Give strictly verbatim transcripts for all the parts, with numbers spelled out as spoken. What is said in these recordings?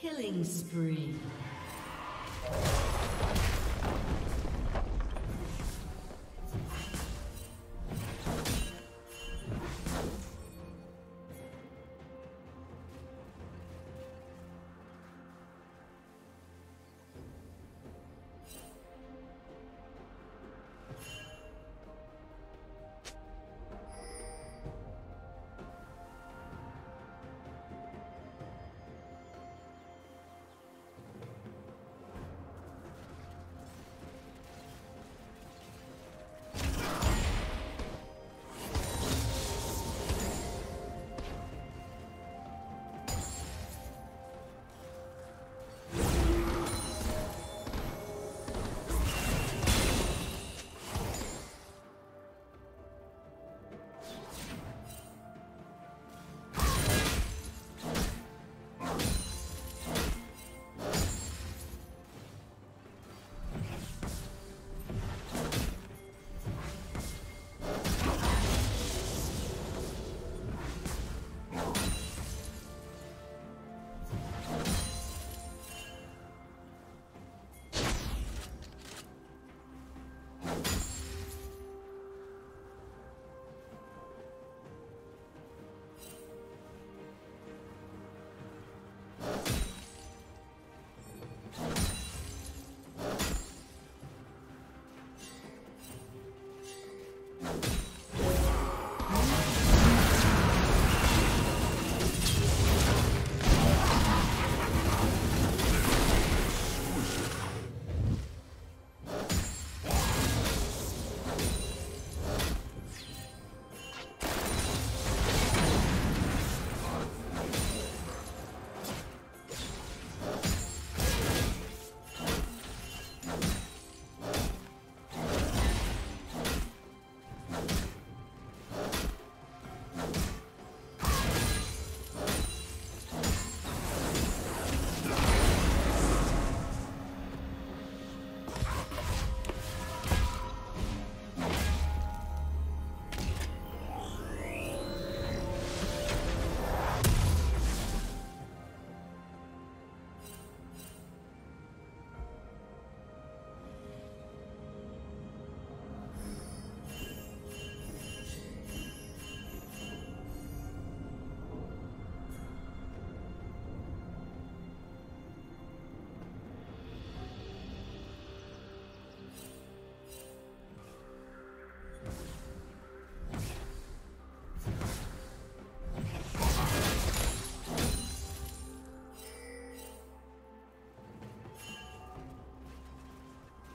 Killing spree.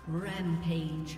Rampage.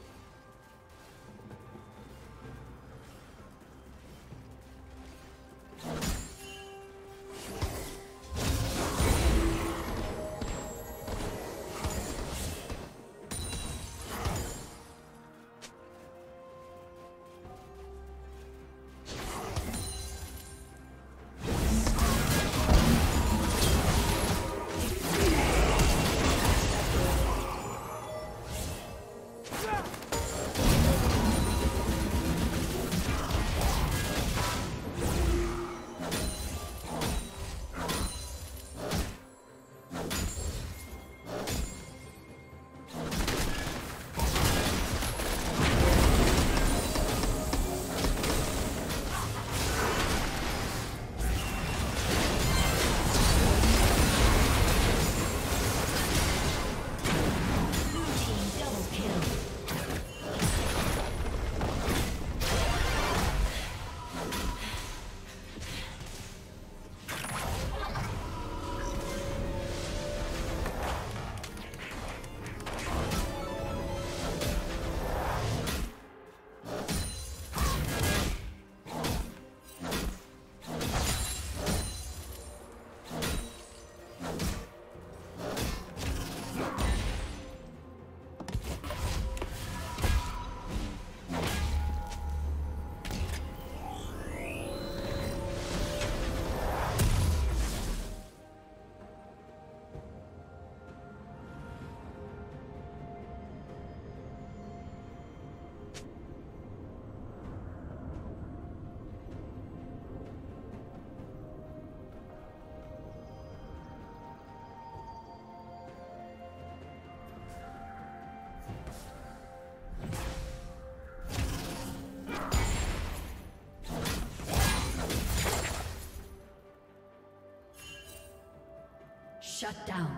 Shut down.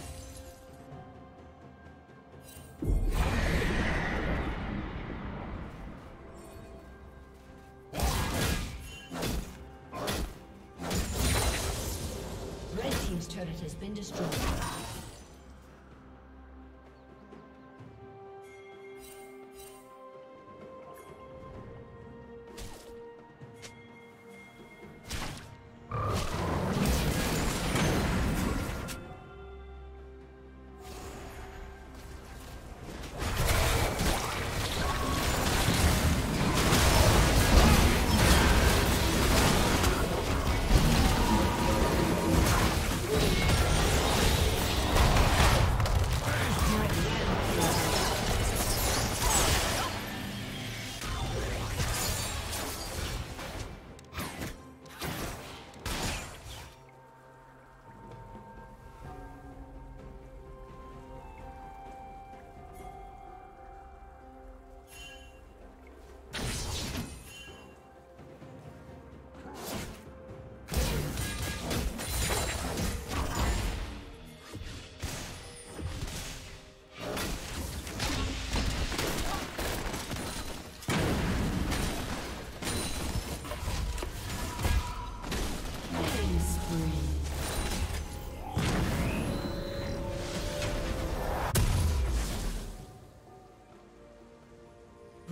Red team's turret has been destroyed.